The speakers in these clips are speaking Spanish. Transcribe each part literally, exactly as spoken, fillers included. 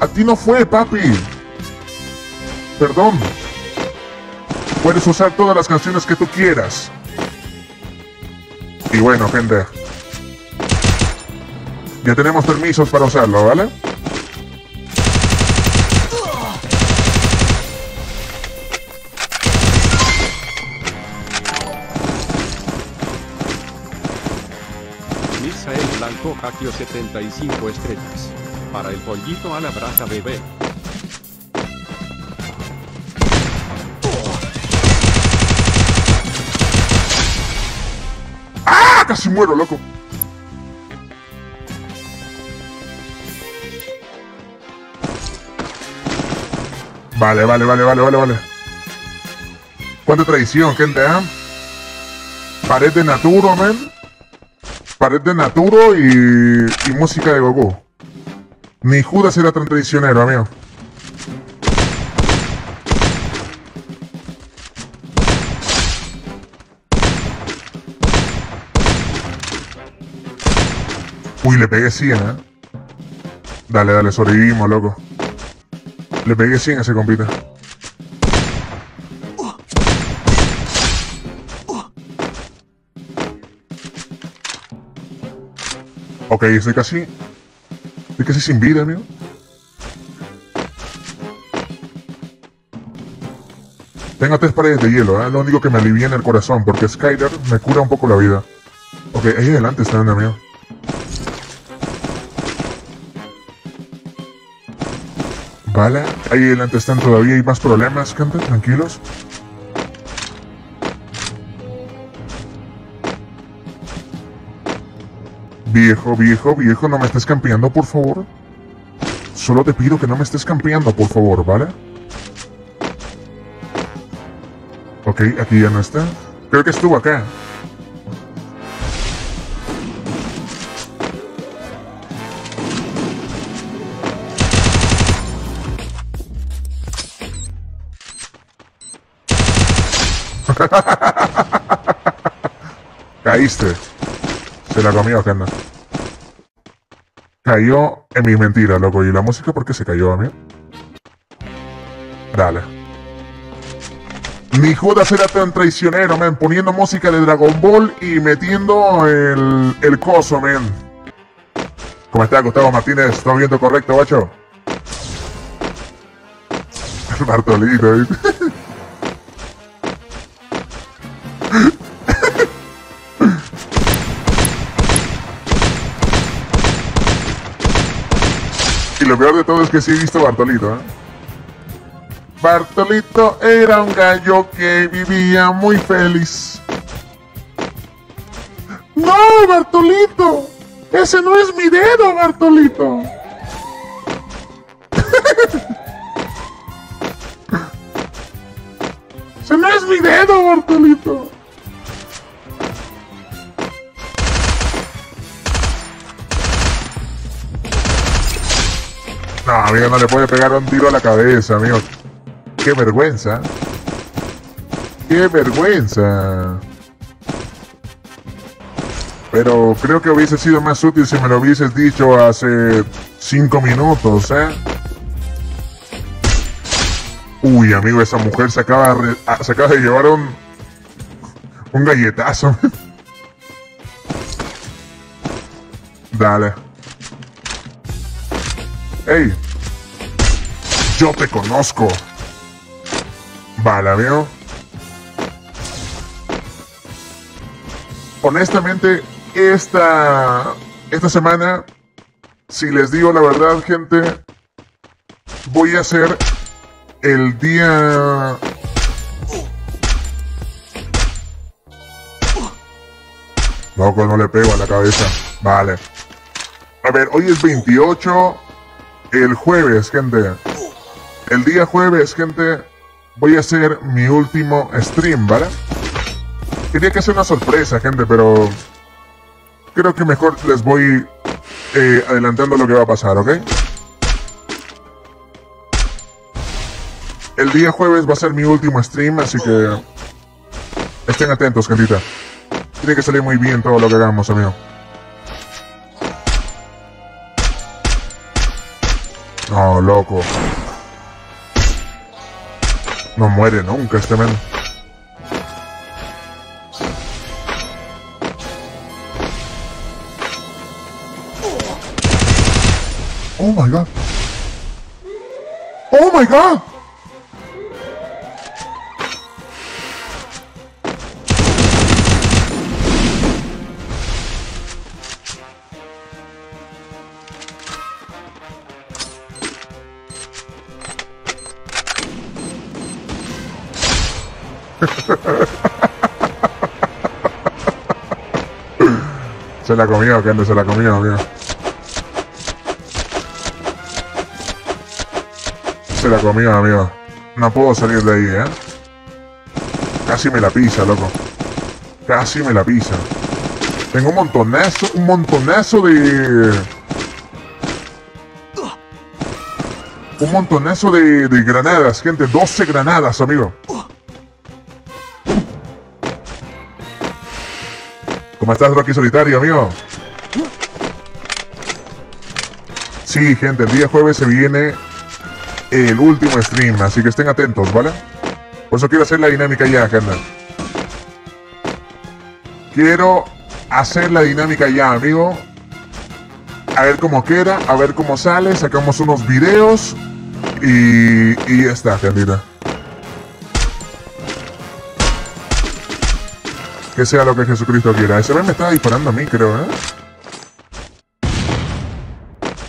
A ti no fue, papi. Perdón. Puedes usar todas las canciones que tú quieras. Y bueno, gente, ya tenemos permisos para usarlo, ¿vale? Misael Blanco Jaquio setenta y cinco estrellas. Para el pollito a la brasa, bebé. ¡Ah! Casi muero, loco. Vale, vale, vale, vale, vale, vale. Cuánta traición, gente, ¿eh? Pared de Naturo, men. Pared de Naturo y, y música de Goku. Ni Judas era tan traicionero, amigo. Uy, le pegué cien, ¿eh? Dale, dale, sobrevivimos, loco. Le pegué cien a ese compita. Ok, estoy casi... Estoy casi sin vida, amigo. Tengo tres paredes de hielo, ¿eh? Lo único que me alivia en el corazón, porque Skyder me cura un poco la vida. Ok, ahí adelante están, amigo. Vale, ahí adelante están, todavía hay más problemas, gente, tranquilos. Viejo, viejo, viejo, no me estés campeando, por favor. Solo te pido que no me estés campeando, por favor, ¿vale? Ok, aquí ya no está. Creo que estuvo acá. Caíste. Se la comió, Kanda. Cayó en mi mentira, loco. ¿Y la música por qué se cayó, amigo? Dale. Ni Judas era tan traicionero, men. Poniendo música de Dragon Ball y metiendo el, el coso, men. ¿Cómo está, Gustavo Martínez? ¿Estás viendo correcto, guacho? El Bartolito, ¿eh? Y lo peor de todo es que sí he visto a Bartolito, ¿eh? Bartolito era un gallo que vivía muy feliz. ¡No, Bartolito! ¡Ese no es mi dedo, Bartolito! ¡Ese no es mi dedo, Bartolito! No, amigo, no le puede pegar un tiro a la cabeza, amigo. ¡Qué vergüenza! ¡Qué vergüenza! Pero creo que hubiese sido más útil si me lo hubieses dicho hace cinco minutos, ¿eh? Uy, amigo, esa mujer se acaba, re... se acaba de llevar un... un galletazo. Dale. ¡Ey! ¡Yo te conozco! Vale, amigo. Honestamente, esta... Esta semana, si les digo la verdad, gente, voy a hacer el día... Loco, no le pego a la cabeza. Vale. A ver, hoy es veintiocho... El jueves, gente. El día jueves, gente, voy a hacer mi último stream, ¿vale? Quería que sea una sorpresa, gente, pero... Creo que mejor les voy eh, adelantando lo que va a pasar, ¿ok? El día jueves va a ser mi último stream, así que... Estén atentos, gentita. Tiene que salir muy bien todo lo que hagamos, amigo. No, loco. No muere nunca este men. Oh my god. Oh my god. Se la comió, Kendo, se la comió, amigo. Se la comió, amigo. No puedo salir de ahí, eh. Casi me la pisa, loco. Casi me la pisa. Tengo un montonazo, un montonazo de... Un montonazo de, de granadas, gente. doce granadas, amigo. ¿Cómo estás, Rocky Solitario, amigo? Sí, gente, el día jueves se viene el último stream, así que estén atentos, ¿vale? Por eso quiero hacer la dinámica ya, carnal. Quiero hacer la dinámica ya, amigo. A ver cómo queda, a ver cómo sale, sacamos unos videos y, y ya está, carnal. Que sea lo que Jesucristo quiera. Ese me estaba disparando a mí, creo, ¿eh?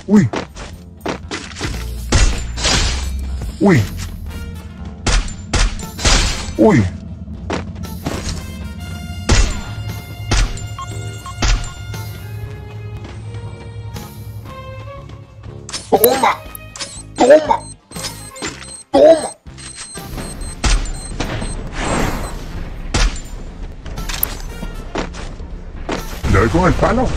Uy. Uy. Uy. Toma. Toma. Toma. ¿Le doy con el palo?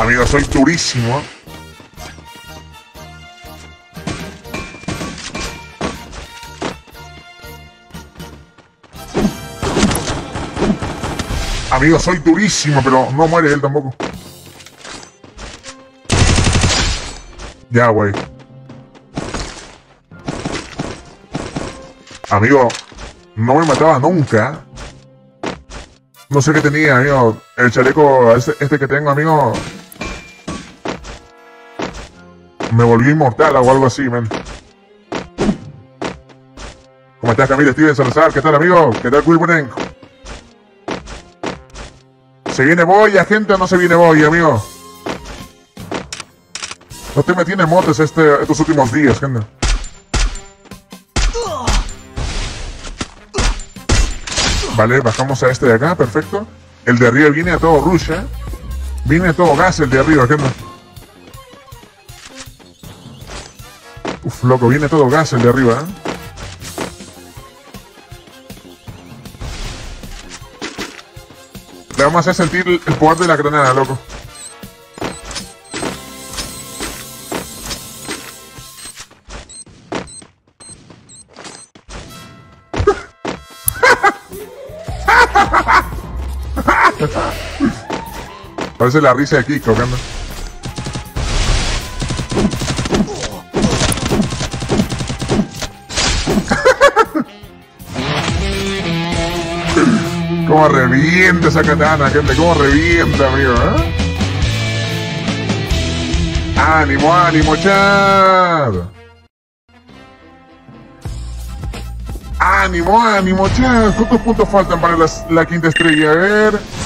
Amigo, soy durísimo. Amigo, soy durísimo, pero no muere él tampoco. Ya, güey. Amigo, no me mataba nunca. No sé qué tenía, amigo. El chaleco este, este que tengo, amigo... Me volví inmortal o algo así, man. ¿Cómo estás, Camilo? Steven Salazar, ¿qué tal, amigo? ¿Qué tal, Quibren? ¿Se viene boya, gente, o no se viene boya, amigo? No te metí en emotes este, estos últimos días, gente. Vale, bajamos a este de acá, perfecto. El de arriba viene a todo rush, ¿eh? Viene a todo gas el de arriba, gente. Uf, loco, viene todo gas el de arriba, ¿eh? Le vamos a hacer sentir el poder de la granada, loco. Parece la risa de Kiko, ¿qué onda? Cómo revienta esa katana, gente, cómo revienta, amigo, ¿eh? ¡Ánimo, ánimo, chat! ¡Ánimo, ánimo, chat! ¿Cuántos puntos faltan para las, la quinta estrella? A ver...